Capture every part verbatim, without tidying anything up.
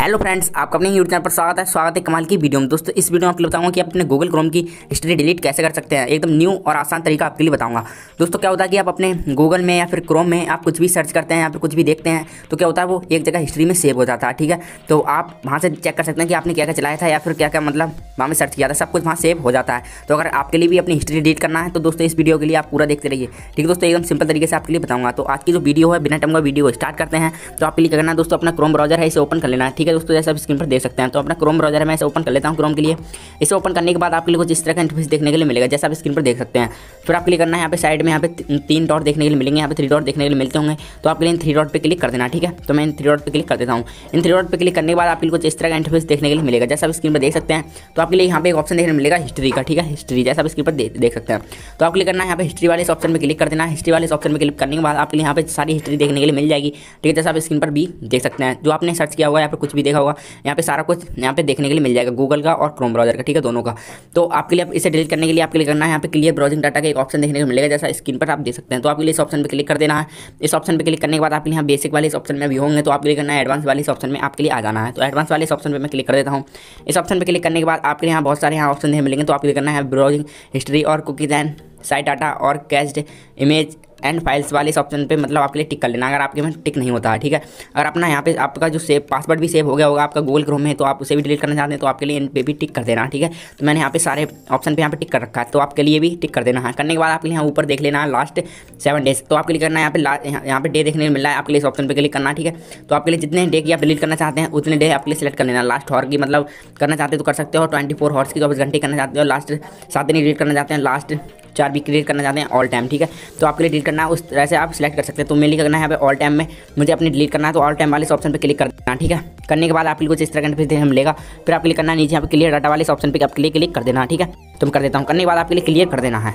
Hello friends, आपका अपने YouTube channel पर स्वागत है स्वागत है कमाल की वीडियो में। दोस्तों इस वीडियो में आपको बताऊंगा कि आप अपने गूगल क्रोम की हिस्ट्री डिलीट कैसे कर सकते हैं। एकदम न्यू और आसान तरीका आपके लिए बताऊंगा। दोस्तों क्या होता है कि आप अपने गूगल में या फिर क्रोम में आप कुछ भी सर्च करते हैं या फिर कुछ भी देखते हैं तो क्या होता है वो एक जगह हिस्ट्री में सेव हो जाता है। ठीक है, तो आप वहाँ से चेक कर सकते हैं कि आपने क्या क्या चलाया था या फिर क्या क्या मतलब वहाँ में सर्च किया था, सब कुछ वहाँ सेव हो जाता है। तो अगर आपके लिए भी अपनी हिस्ट्री डिलीट करना है तो दोस्तों इस वीडियो के लिए आप पूरा देखते रहिए। ठीक है दोस्तों, एकदम सिंपल तरीके से आपके लिए बताऊँगा। तो आज की जो वीडियो है बिना टाइम का वीडियो स्टार्ट करते हैं। तो आपके लिए क्या करना है दोस्तों, अपना क्रोम ब्राउजर है इसे ओपन कर लेना है। ठीक है दोस्तों, जैसे आप स्क्रीन पर देख सकते हैं तो अपना क्रोम ब्राउजर मैं इसे ओपन कर लेता हूं। क्रोम के लिए इसे ओपन करने के बाद आपके लिए कुछ इस तरह का इंटरफेस देखने के लिए मिलेगा, जैसा आप स्क्रीन पर देख सकते हैं। फिर आपके लिए करना है यहाँ पे साइड में यहाँ पे तीन डॉट देखने के लिए मिलेंगे, यहाँ पे थ्री डॉट देखने के लिए मिलते होंगे। तो आपके लिए इन थ्री डॉट पर क्लिक कर देना। ठीक है, तो मैं इन थ्री डॉट पर क्लिक कर देता हूँ। इन थ्री डॉट पर क्लिक करने के बाद आपके लिए कुछ इस तरह का इंटरफेस देखने के लिए मिलेगा, जैसा आप स्क्रीन पर देख सकते हैं। तो आपके लिए यहाँ पे एक ऑप्शन देखने मिलेगा हिस्ट्री का। ठीक है, हिस्ट्री जैसा आप स्क्रीन पर देख सकते हैं। तो आपके लिए करना है यहाँ पे हिस्ट्री वाले इस ऑप्शन पर क्लिक कर देना। हिस्ट्री वाले इस ऑप्शन पर क्लिक करने के बाद आपके लिए यहाँ पे सारी हिस्ट्री देखने के लिए मिल जाएगी। ठीक है, जैसा आप स्क्रीन पर भी देख सकते हैं, जो आपने सर्च किया होगा या फिर कुछ भी देखा होगा यहाँ पे सारा कुछ यहाँ पे देखने के लिए मिल जाएगा, गूगल का और क्रोम ब्राउजर का। ठीक है, दोनों का। तो आपके लिए आप इसे डिलीट करने के लिए आपके लिए करना है यहाँ पे क्लियर ब्राउजिंग डाटा का एक ऑप्शन देखने को मिलेगा, जैसा स्क्रीन पर आप देख सकते हैं। तो आपके लिए इस ऑप्शन पर क्लिक कर देना है। इस ऑप्शन पर क्लिक करने के बाद आपके यहाँ बेसिक वाले इस ऑप्शन में भी होंगे, तो आपके लिए करना है एडवांस वाले इस ऑप्शन में आपके लिए आ जाना है। तो एडवांस वाले इस ऑप्शन पर मैं क्लिक कर देता हूँ। इस ऑप्शन पर क्लिक करने के बाद आपके यहाँ बहुत सारे यहाँ ऑप्शन देखने मिलेंगे। तो आपके लिए करना है ब्राउजिंग हिस्ट्री और कुकीज एंड साइट डाटा और कैश्ड इमेज एंड फाइल्स वाले इस ऑप्शन पे मतलब आपके लिए टिक कर लेना, अगर आपके में टिक नहीं होता है। ठीक है, अगर अपना यहाँ पे आपका जो सेव पासवर्ड भी सेव हो गया होगा आपका गूगल क्रोम में, तो आप उसे भी डिलीट करना चाहते हैं तो आपके लिए इन पे भी टिक कर देना। ठीक है, तो मैंने यहाँ पे सारे ऑप्शन पे यहाँ पे टिक कर रखा है, तो आपके लिए भी टिक कर देना है। करने के बाद आपके लिए यहाँ ऊपर देख लेना है लास्ट सेवन डेज। तो आपके लिए करना है यहाँ पे यहाँ पे डे देखने को मिल रहा है, आपके लिए इस ऑप्शन पर क्लिक करना। ठीक है, तो आपके लिए जितने डे की आप डिलीट करना चाहते हैं उतने डे आपके लिए सिलेक्ट कर लेना। लास्ट हॉर की मतलब करना चाहते हो तो कर सकते हो, ट्वेंटी फोर हॉर्स की चौबीस घंटे करना चाहते हो, लास्ट सात दिन डिलीट करना चाहते हैं, लास्ट चार भी क्रिएट करना चाहते हैं ऑल टाइम। ठीक है, तो आपके लिए डिलीट करना है उस तरह से आप सिलेक्ट कर सकते हैं। तो मेरे लिए करना है यहाँ पे ऑल टाइम में मुझे अपने डिलीट करना है, तो ऑल टाइम वाले इस ऑप्शन पे क्लिक कर देना। ठीक है, करने के बाद आपके लिए कुछ इस तरह का इंटरफेस मिलेगा। फिर आपके लिए करना है नीचे यहाँ पे क्लियर डाटा वाले इस ऑप्शन पर आपके लिए क्लिक कर देना। ठीक है, तो मैं कर देता हूँ। करने के बाद आपके लिए क्लियर कर देना है,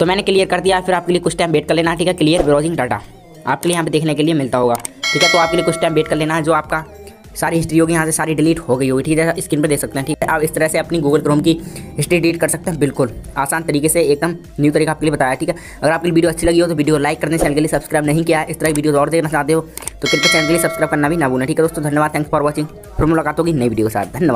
तो मैंने क्लियर कर दिया। फिर आपके लिए कुछ टाइम वेट कर लेना। ठीक है, क्लियर ब्राउजिंग डाटा आपके लिए यहाँ पे देखने के लिए मिलता होगा। ठीक है, तो आपके लिए कुछ टाइम वेट कर लेना है, जो आपका सारी हिस्ट्री होगी यहाँ से सारी डिलीट हो गई होगी। ठीक है, स्क्रीन पर देख सकते हैं। ठीक है, आप इस तरह से अपनी गूगल क्रोम की हिस्ट्री डिलीट कर सकते हैं, बिल्कुल आसान तरीके से। एकदम न्यू तरीका आपके लिए बताया। ठीक है, अगर आपकी वीडियो अच्छी लगी हो तो वीडियो लाइक करने, चैनल के लिए सब्सक्राइब नहीं किया है इस तरह की वीडियो और देखना चाहते हो तो कृपया चैनल के लिए सब्सक्राइब करना भी ना भूलें। ठीक है दोस्तों, धन्यवाद। Thanks for watching. फिर मुलाकात होगी नई वीडियो के साथ। धन्यवाद।